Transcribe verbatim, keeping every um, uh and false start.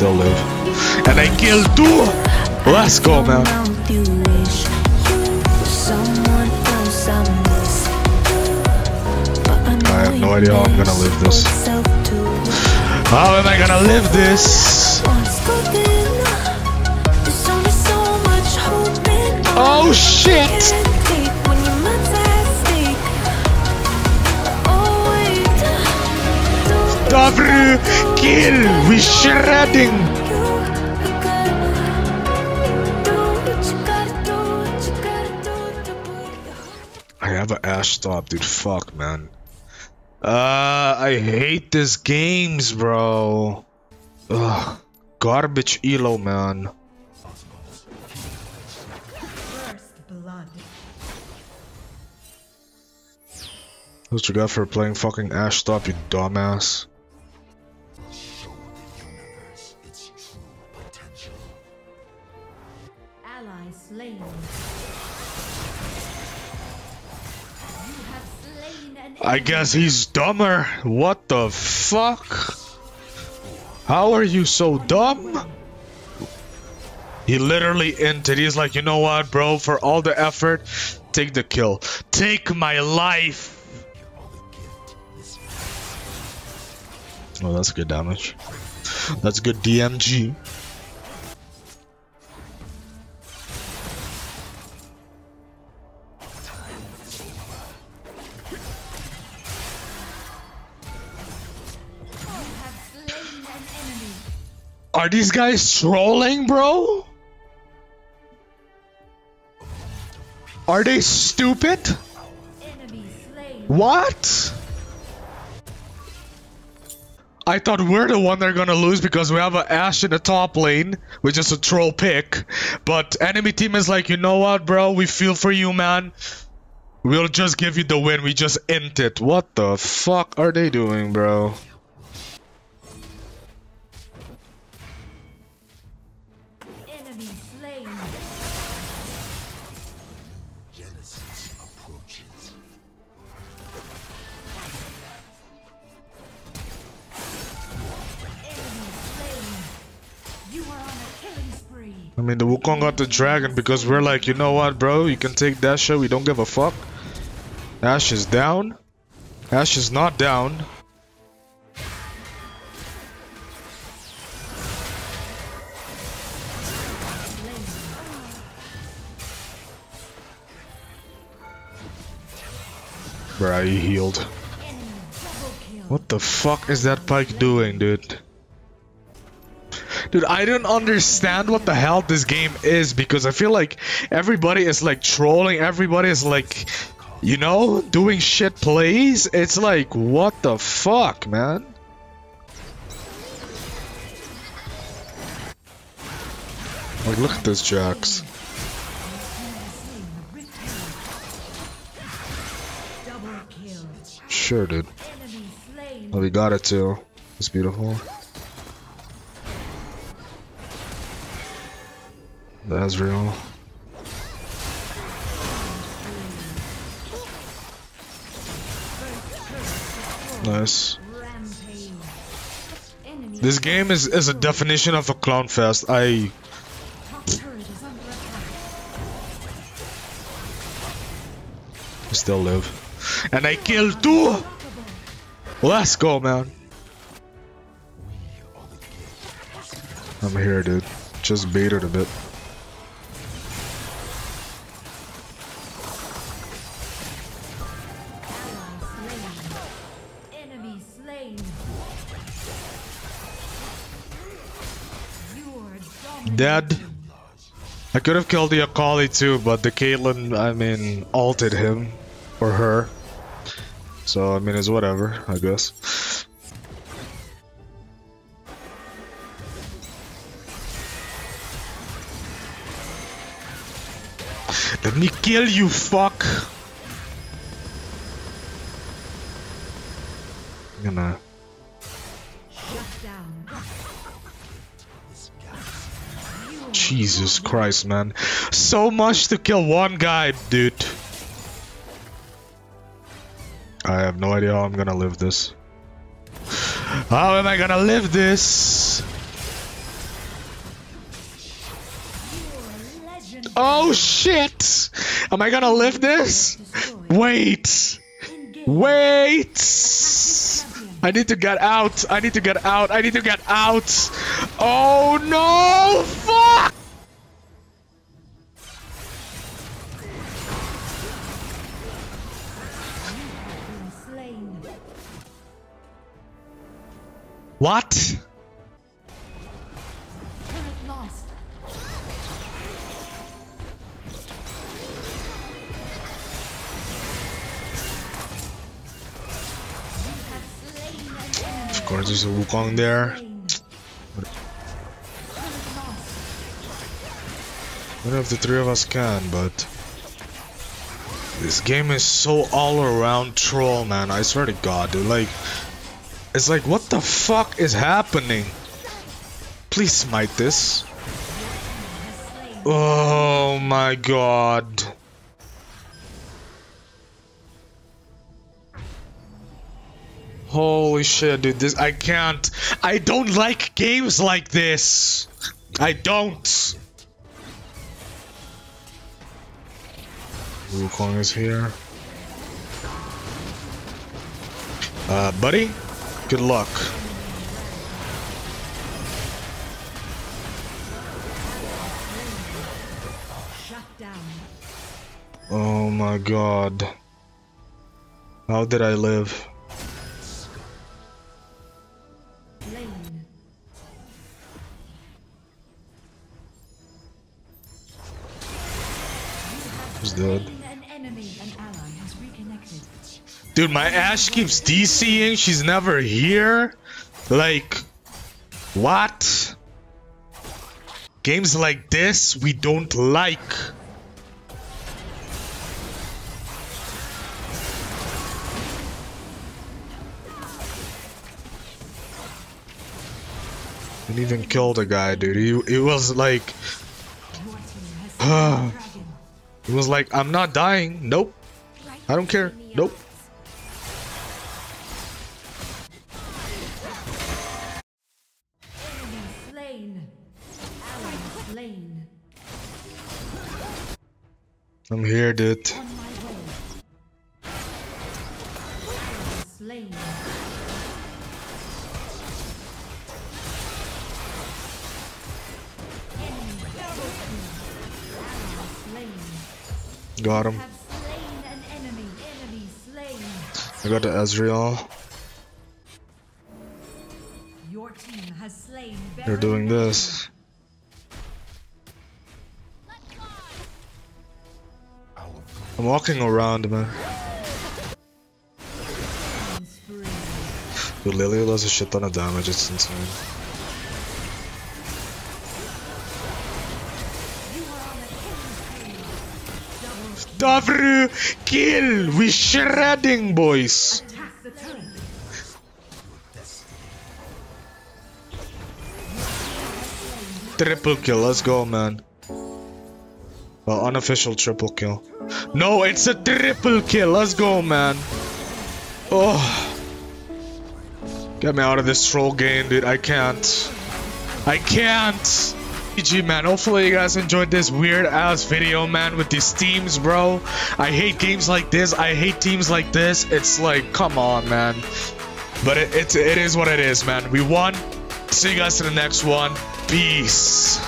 still live. And I killed two! Let's go, man. I have no idea how I'm gonna live this. How am I gonna live this? Oh, shit! Double kill! We're shredding! I have an ash top, dude. Fuck, man. Uh, I hate these games, bro. Ugh. Garbage elo, man. What you got for playing fucking ash top, you dumbass? I guess he's dumber. What the fuck? How are you so dumb? He literally entered. He's like, you know what, bro? For all the effort, take the kill. Take my life. Oh, that's good damage. That's good D M G. Are these guys trolling, bro? Are they stupid? What? I thought we're the one they're gonna lose because we have an Ashe in the top lane, which is a troll pick. But enemy team is like, you know what, bro? We feel for you, man. We'll just give you the win. We just int it. What the fuck are they doing, bro? I mean, the Wukong got the dragon because we're like, you know what, bro? You can take that shit. We don't give a fuck. Ashe is down. Ashe is not down. Bruh, he healed. What the fuck is that pike doing, dude? Dude, I don't understand what the hell this game is, because I feel like everybody is like trolling, everybody is like, you know, doing shit plays. It's like, what the fuck, man? Like, look at this Jax. Sure, dude. Oh, we got it too. It's beautiful. That's real. Nice. This game is, is a definition of a clown fest. I... I still live. And I killed two! Let's go, man. I'm here, dude. Just baited a bit. Dead. I could have killed the Akali too, but the Caitlyn, I mean, ulted him or her. So, I mean, it's whatever, I guess. Let me kill you, fuck! I'm gonna... Jesus Christ, man. So much to kill one guy, dude. I have no idea how I'm gonna live this. How am I gonna live this? Oh shit! Am I gonna live this? Wait! Wait! I need to get out! I need to get out! I need to get out! Oh no! Fuck! What? Of course, there's a Wukong there. I don't know if the three of us can, but this game is so all-around troll, man. I swear to God, dude. Like. It's like, what the fuck is happening? Please smite this. Oh my god. Holy shit, dude. This, I can't. I don't like games like this. I don't. Wukong is here. Uh, buddy? Good luck. Oh my god. How did I live? He's dead. Dude, my Ashe keeps DCing, she's never here. Like, what? Games like this, we don't like. Didn't even kill the guy, dude. He, it was like... it was like, I'm not dying. Nope. I don't care. Nope. I'm here, dude. Got him. I got the Ezreal. They're doing this. I'm walking around, man. Dude, Lily does a shit ton of damage, it's insane. W kill! We shredding, boys! Triple kill, let's go, man. Well, unofficial triple kill. No, it's a triple kill. Let's go, man. Oh. Get me out of this troll game, dude. I can't. I can't. G G, man. Hopefully you guys enjoyed this weird ass video, man, with these teams, bro. I hate games like this. I hate teams like this. It's like, come on, man. But it, it, it is what it is, man. We won. See you guys in the next one. Peace.